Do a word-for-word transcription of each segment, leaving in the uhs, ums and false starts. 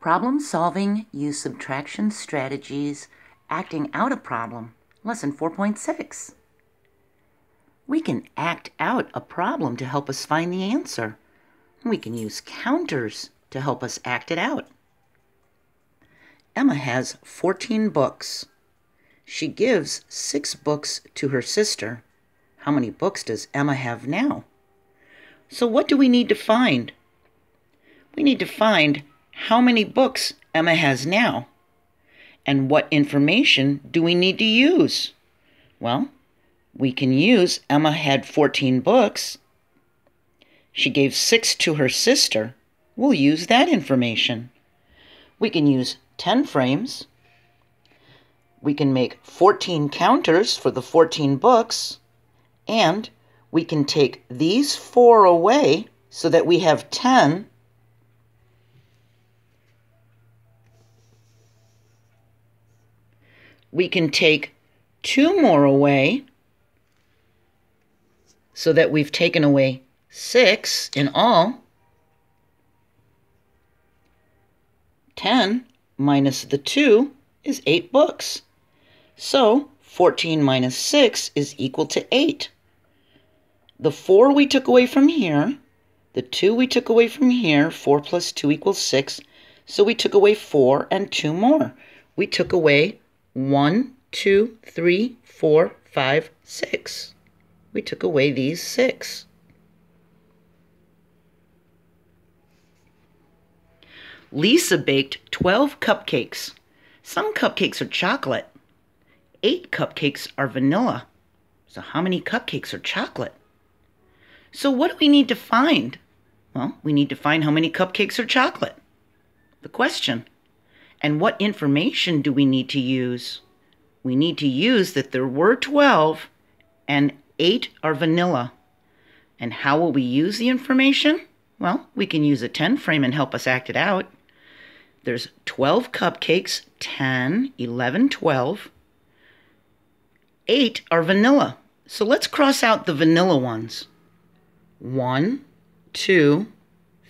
Problem solving, use subtraction strategies, acting out a problem, lesson four point six. We can act out a problem to help us find the answer. We can use counters to help us act it out. Emma has fourteen books. She gives six books to her sister. How many books does Emma have now? So what do we need to find? We need to find how many books Emma has now, and what information do we need to use? Well, we can use Emma had fourteen books. She gave six to her sister. We'll use that information. We can use ten frames. We can make fourteen counters for the fourteen books, and we can take these four away so that we have ten. We can take two more away so that we've taken away six in all. ten minus the two is eight books. So fourteen minus six is equal to eight. The four we took away from here, the two we took away from here, four plus two equals six. So we took away four and two more. We took away one, two, three, four, five, six. We took away these six. Lisa baked twelve cupcakes. Some cupcakes are chocolate. Eight cupcakes are vanilla. So how many cupcakes are chocolate? So what do we need to find? Well, we need to find how many cupcakes are chocolate. The question. And what information do we need to use? We need to use that there were twelve and eight are vanilla. And how will we use the information? Well, we can use a ten frame and help us act it out. There's twelve cupcakes, ten, eleven, twelve. eight are vanilla. So let's cross out the vanilla ones. one, two,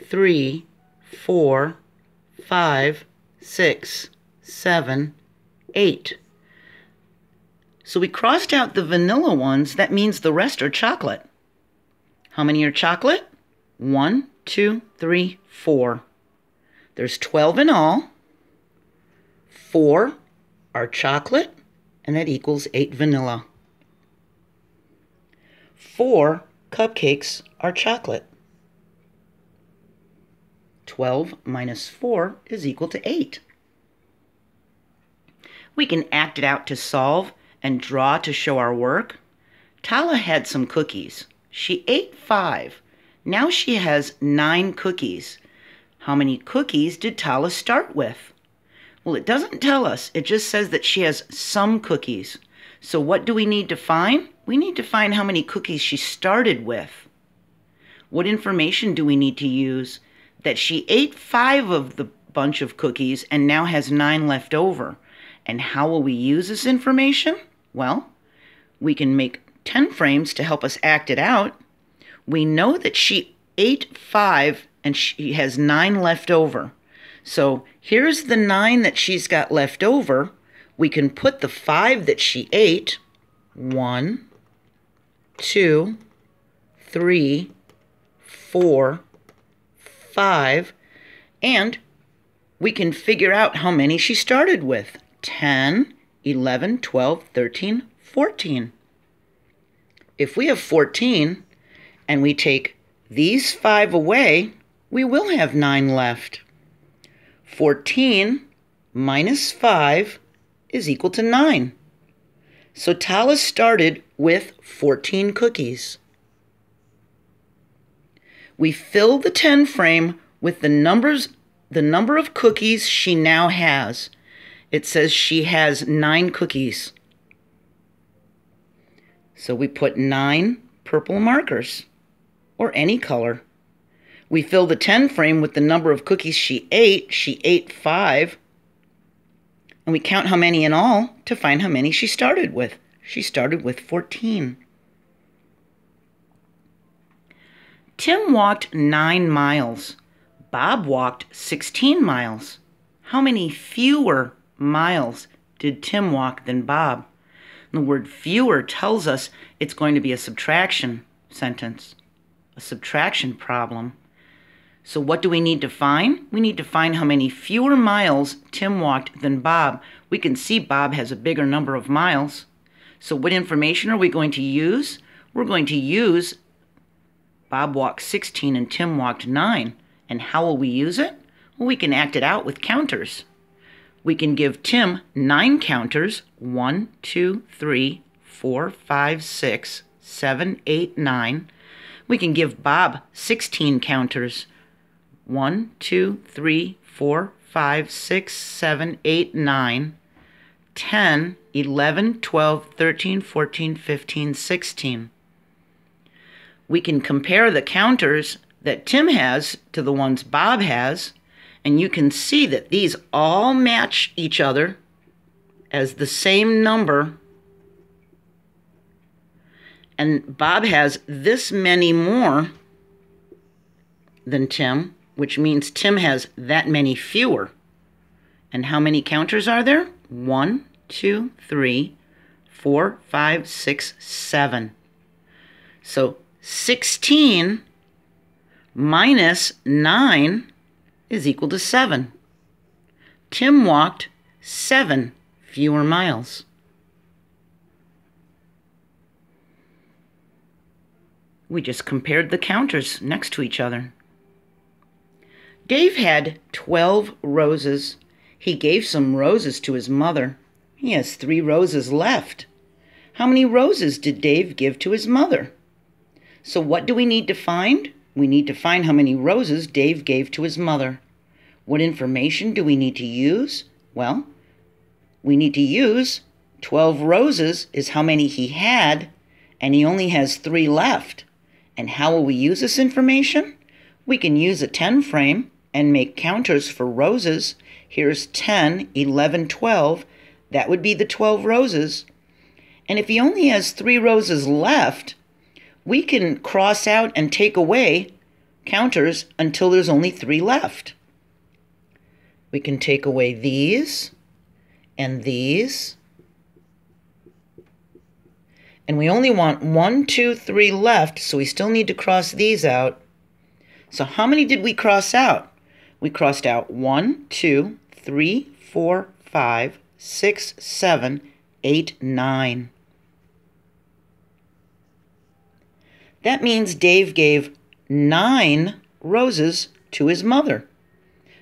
three, four, five, six, seven, eight. So we crossed out the vanilla ones. That means the rest are chocolate. How many are chocolate? One, two, three, four. There's twelve in all. Four are chocolate, and that equals eight vanilla. Four cupcakes are chocolate. twelve minus four is equal to eight. We can act it out to solve and draw to show our work. Tala had some cookies. She ate five. Now she has nine cookies. How many cookies did Tala start with? Well, it doesn't tell us. It just says that she has some cookies. So what do we need to find? We need to find how many cookies she started with. What information do we need to use? That she ate five of the bunch of cookies and now has nine left over. And how will we use this information? Well, we can make ten frames to help us act it out. We know that she ate five and she has nine left over. So here's the nine that she's got left over. We can put the five that she ate. One, two, three, four, five, and we can figure out how many she started with. ten, eleven, twelve, thirteen, fourteen. If we have fourteen and we take these five away, we will have nine left. fourteen minus five is equal to nine. So Tala started with fourteen cookies. We fill the ten frame with the numbers, the number of cookies she now has. It says she has nine cookies. So we put nine purple markers, or any color. We fill the ten frame with the number of cookies she ate. She ate five. And we count how many in all to find how many she started with. She started with fourteen. Tim walked nine miles. Bob walked sixteen miles. How many fewer miles did Tim walk than Bob? And the word fewer tells us it's going to be a subtraction sentence, a subtraction problem. So what do we need to find? We need to find how many fewer miles Tim walked than Bob. We can see Bob has a bigger number of miles. So what information are we going to use? We're going to use Bob walked sixteen and Tim walked nine. And how will we use it? Well, we can act it out with counters. We can give Tim nine counters, one, two, three, four, five, six, seven, eight, nine. We can give Bob sixteen counters, one, two, three, four, five, six, seven, eight, nine, ten, eleven, twelve, thirteen, fourteen, fifteen, sixteen. We can compare the counters that Tim has to the ones Bob has, and you can see that these all match each other as the same number. And Bob has this many more than Tim, which means Tim has that many fewer. And how many counters are there? One, two, three, four, five, six, seven. So sixteen minus nine is equal to seven. Tim walked seven fewer miles. We just compared the counters next to each other. Dave had twelve roses. He gave some roses to his mother. He has three roses left. How many roses did Dave give to his mother? So what do we need to find? We need to find how many roses Dave gave to his mother. What information do we need to use? Well, we need to use twelve roses is how many he had, and he only has three left. And how will we use this information? We can use a ten frame and make counters for roses. Here's ten, eleven, twelve. That would be the twelve roses. And if he only has three roses left, we can cross out and take away counters until there's only three left. We can take away these and these. And we only want one, two, three left, so we still need to cross these out. So how many did we cross out? We crossed out one, two, three, four, five, six, seven, eight, nine. That means Dave gave nine roses to his mother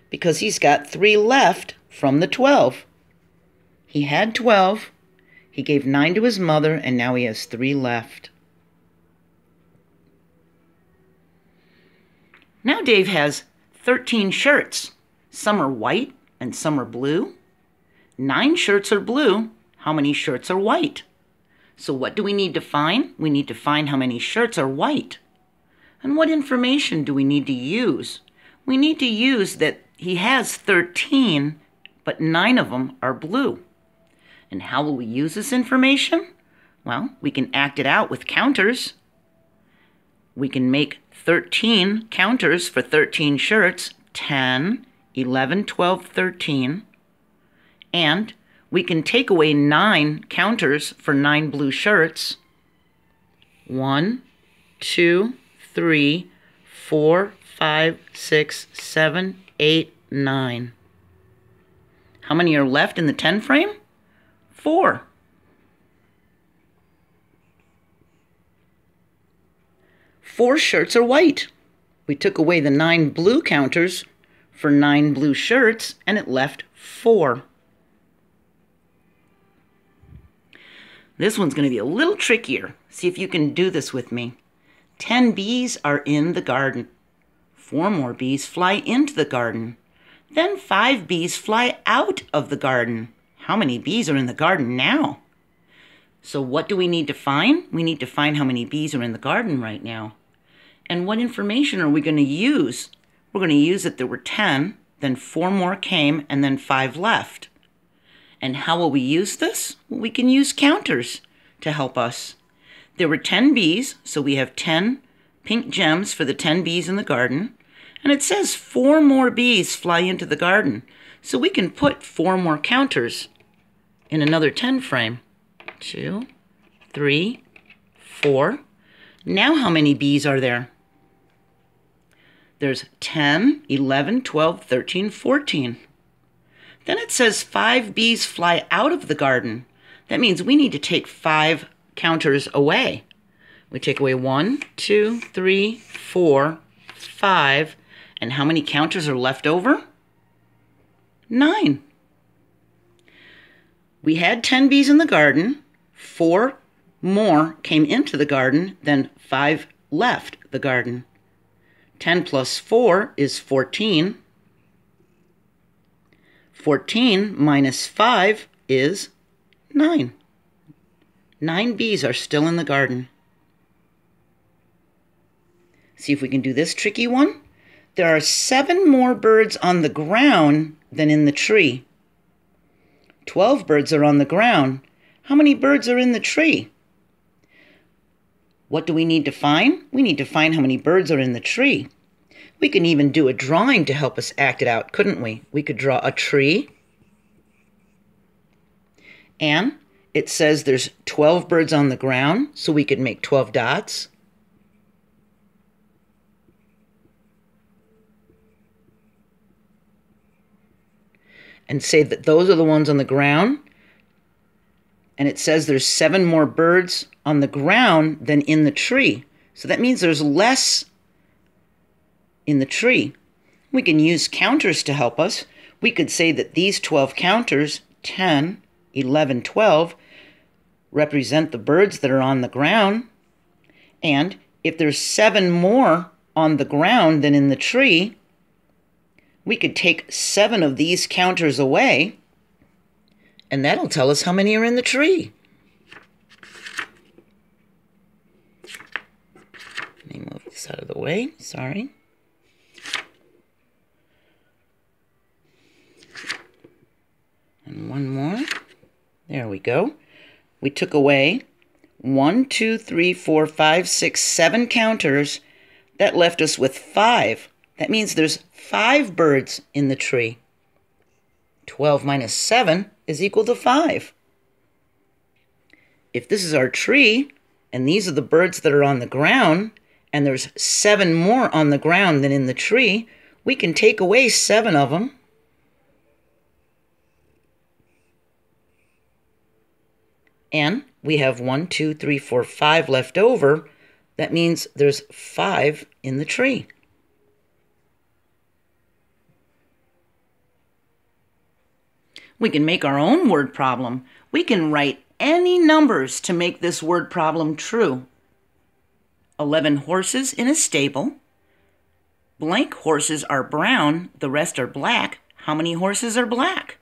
because he's got three left from the twelve. He had twelve, he gave nine to his mother, and now he has three left. Now Dave has thirteen shirts. Some are white and some are blue. Nine shirts are blue. How many shirts are white? So what do we need to find? We need to find how many shirts are white. And what information do we need to use? We need to use that he has thirteen, but nine of them are blue. And how will we use this information? Well, we can act it out with counters. We can make thirteen counters for thirteen shirts, ten, eleven, twelve, thirteen, and we can take away nine counters for nine blue shirts. one, two, three, four, five, six, seven, eight, nine. How many are left in the ten frame? four. four shirts are white. We took away the nine blue counters for nine blue shirts, and it left four. This one's going to be a little trickier. See if you can do this with me. ten bees are in the garden. four more bees fly into the garden. Then five bees fly out of the garden. How many bees are in the garden now? So what do we need to find? We need to find how many bees are in the garden right now. And what information are we going to use? We're going to use that there were ten, then four more came, and then five left. And how will we use this? Well, we can use counters to help us. There were ten bees, so we have ten pink gems for the ten bees in the garden. And it says four more bees fly into the garden. So we can put four more counters in another ten frame. Two, three, four. Now how many bees are there? There's ten, eleven, twelve, thirteen, fourteen. Then it says five bees fly out of the garden. That means we need to take five counters away. We take away one, two, three, four, five. And how many counters are left over? Nine. We had ten bees in the garden. Four more came into the garden, then five left the garden. ten plus four is fourteen. fourteen minus five is nine. Nine bees are still in the garden. See if we can do this tricky one. There are seven more birds on the ground than in the tree. twelve birds are on the ground. How many birds are in the tree? What do we need to find? We need to find how many birds are in the tree. We can even do a drawing to help us act it out, couldn't we? We could draw a tree. And it says there's twelve birds on the ground, so we could make twelve dots. And say that those are the ones on the ground. And it says there's seven more birds on the ground than in the tree. So that means there's less in the tree. We can use counters to help us. We could say that these twelve counters, ten, eleven, twelve, represent the birds that are on the ground. And if there's seven more on the ground than in the tree, we could take seven of these counters away, and that'll tell us how many are in the tree. Let me move this out of the way, sorry. And one more. There we go. We took away one, two, three, four, five, six, seven counters. That left us with five. That means there's five birds in the tree. twelve minus seven is equal to five. If this is our tree, and these are the birds that are on the ground, and there's seven more on the ground than in the tree, we can take away seven of them. And we have one, two, three, four, five left over. That means there's five in the tree. We can make our own word problem. We can write any numbers to make this word problem true. eleven horses in a stable. Blank horses are brown, the rest are black. How many horses are black?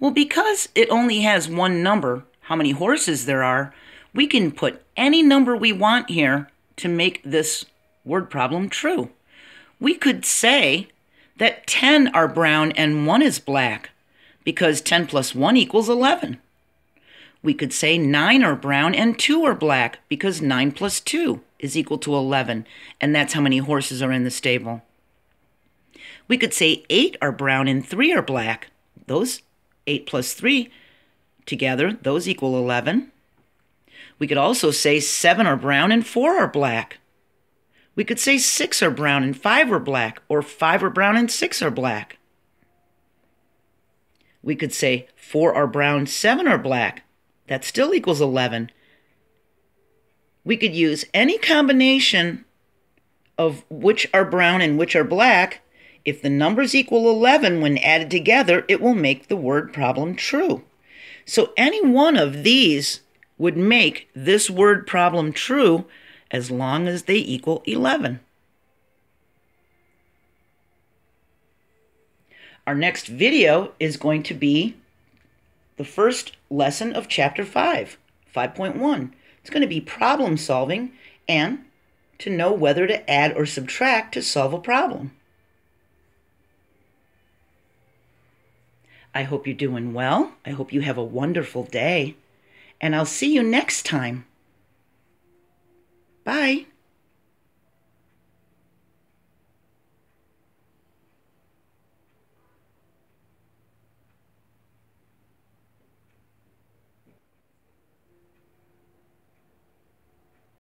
Well, because it only has one number, how many horses there are, we can put any number we want here to make this word problem true. We could say that ten are brown and one is black, because ten plus one equals eleven. We could say nine are brown and two are black, because nine plus two is equal to eleven, and that's how many horses are in the stable. We could say eight are brown and three are black. Those eight plus three together, those equal eleven. We could also say seven are brown and four are black. We could say six are brown and five are black, or five are brown and six are black. We could say four are brown, seven are black. That still equals eleven. We could use any combination of which are brown and which are black. If the numbers equal eleven when added together, it will make the word problem true. So any one of these would make this word problem true as long as they equal eleven. Our next video is going to be the first lesson of Chapter five, five point one. It's going to be problem solving and to know whether to add or subtract to solve a problem. I hope you're doing well. I hope you have a wonderful day. And I'll see you next time. Bye.